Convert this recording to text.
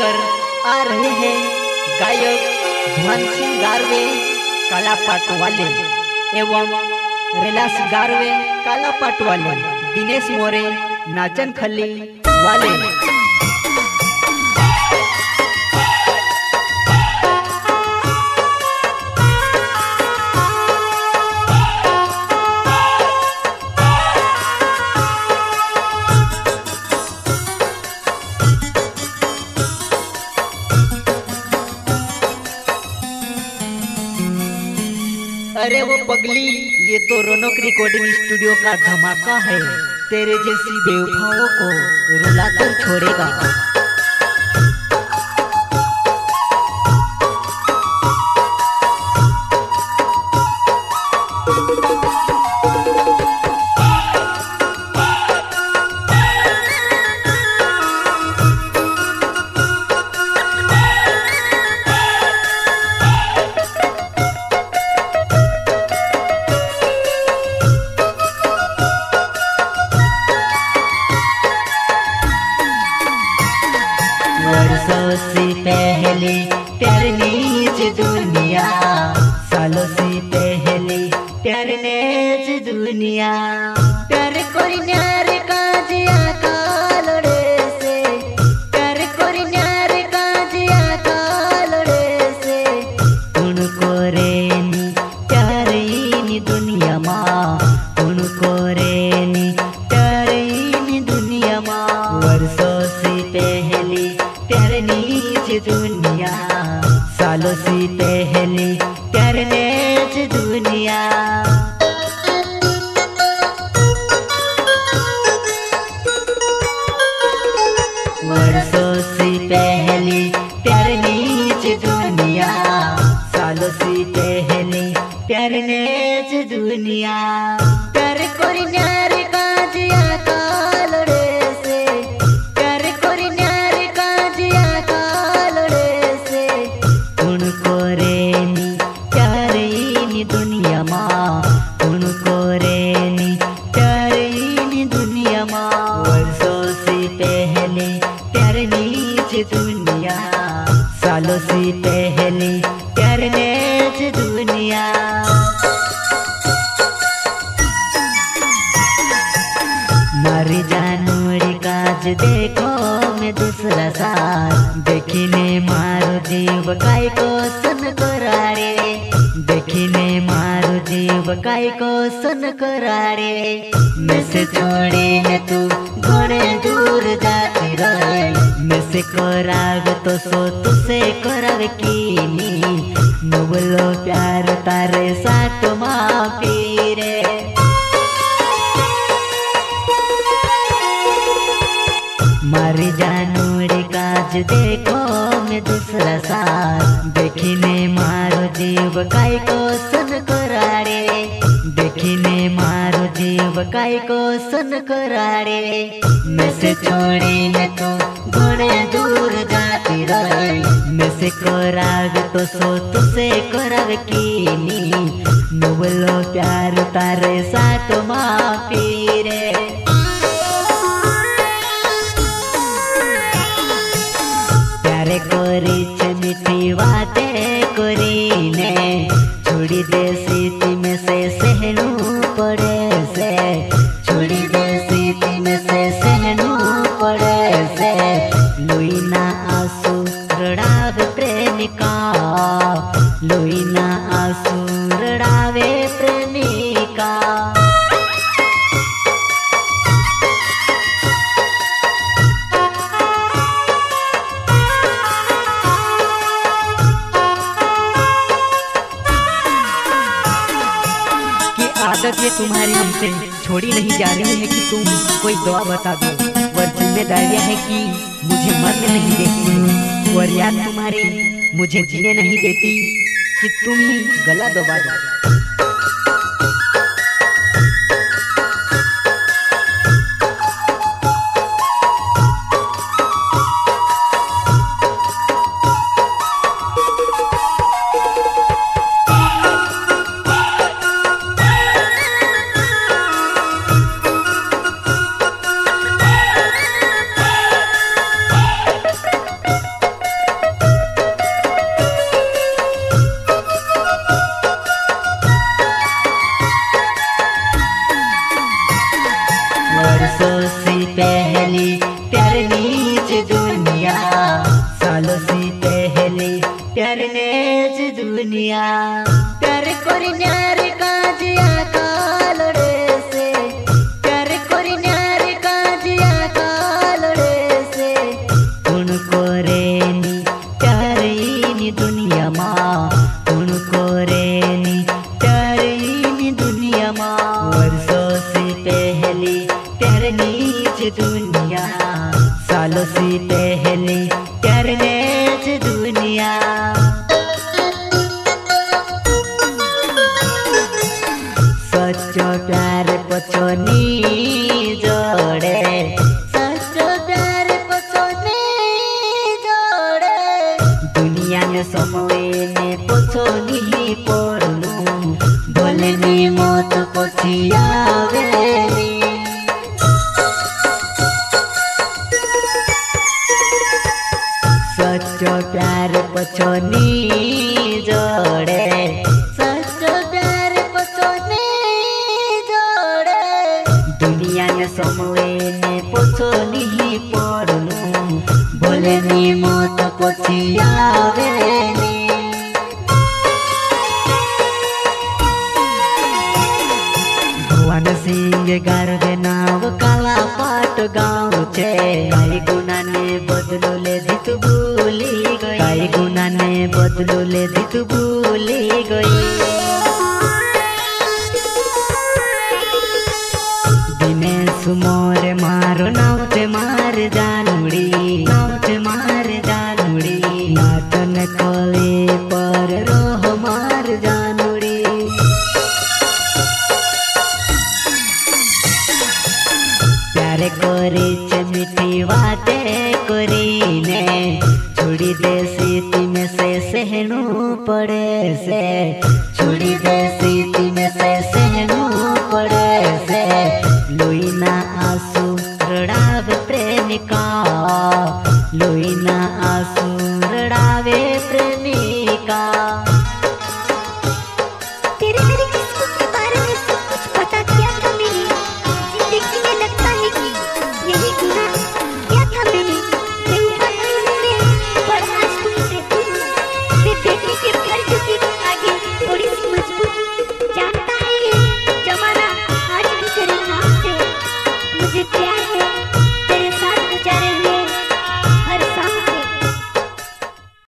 लेकर आ रहे हैं गायक धन सिंह गारवे काला पाट वाले एवं रेलास गारवे काला पाट वाले, दिनेश मोरे नाचन खली वाले। अरे वो पगली, ये तो रौनक रिकॉर्डिंग स्टूडियो का धमाका है, तेरे जैसी बेवफाओं को रुला तो छोड़ेगा। से पहले तेरे नीच दुनिया, सालों से पहले तेरे नीच दुनिया, तेरे कोई न्यारे काजिया कालोड़े से, तेरे कोई न्यारे काजिया कालोड़े से, उनको रेनी तेरे नी दुनिया माँ, उनको रेनी तेरे नी दुनिया माँ। वर्षों से पहले तेरे नीच दुनिया, सालों से पहले तेरे नीच दुनिया। वर्षों से पहले तेरे नीच दुनिया, सालों से पहले तेरे नीच दुनिया, तेरे कोई न्यारे काजिया कालोड़े से, तेरे कोई न्यारे काजिया कालोड़े से, उनको रेनी तेरे नी दुनिया माँ, उनको रेनी तेरे नी दुनिया माँ। वर्षों से पहले तेरे नीच दुनिया, सालों से पहले तेरे नीच दुनिया। मर जानूरी काज देखो मैं दूसरा साल, देखने मारो जीव काय को सन करारे, देखने मारो जीव काय को सन करारे। मैं से छोड़े न तू घोड़े दूर जाती रहे, मैं से कराग तो सो तुसे कराव कीनी, नवलो प्यार तारे साथ माफी रे। मर जानूरी काज देखो मैं दूसरा साल, देखने मारो जीव काय को सन करारे, देखने मारो जीव काय को सन करारे। मैं से छोड़े न तो घोड़े दूर जाती रहे, मैं से कराग तो सो तुसे कराव कीनी, नवलो प्यार तारे साथ माफी रे। प्यारे कोरी चमिठी बातें कोरी ने छोड़ी दे सीती में से सहनू पड़े से, छोड़ी दे सीती में से सहनू पड़े से, लुई ना आंसू रड़ावे प्रेमिका, लुई ना आंसू रड़ावे प्रेमिका। आदत ये तुम्हारी हमसे छोड़ी नहीं जा रही है कि तुम कोई दुआ बता दो, वर जिम्मेदारियाँ है कि मुझे मरने नहीं देती, वर याद तुम्हारी मुझे जीने नहीं देती कि तुम ही गला दबा दो। दुनिया कर कोरिनार काजिया कालड़े से, कर कोरिनार काजिया कालड़े से, उन कोरेनी चारेनी दुनिया माँ, उन कोरेनी चारेनी दुनिया माँ, वर्षों से पहले तेरे नीच दुनिया, सालों से पहले तेरे नीच दुनिया। सच्चो प्यार पछोनी जोड़े, सच्चो प्यार पछोनी जोड़े, दुनिया में समय ने पछोनी ही पोरलू, बोले नी मौत पछिया वेनी। सच्चो प्यार पछोनी जोड़े, समयले पछोनी पर्नु, बोले नि म त पछि आवे नि। भुवन सिंह गर्दै नाव काला पाट गाउँ छे, काई गुना ने बदलुले दित भूली गई, काई गुना ने बदलुले दित भूली गई। मोर मारो नावते मार जानुड़ी, नावते मार जानुड़ी, नातन कोले पर रोह मार जानुड़ी। प्यार कोरी चमिठी बाते कोरी ने, छोड़ी देसी तीम से सहनू पड़े से, छोड़ी देसी तीम से सहनू पड़े से, लोई ना आंसू रड़ाव प्रेमिका, लोई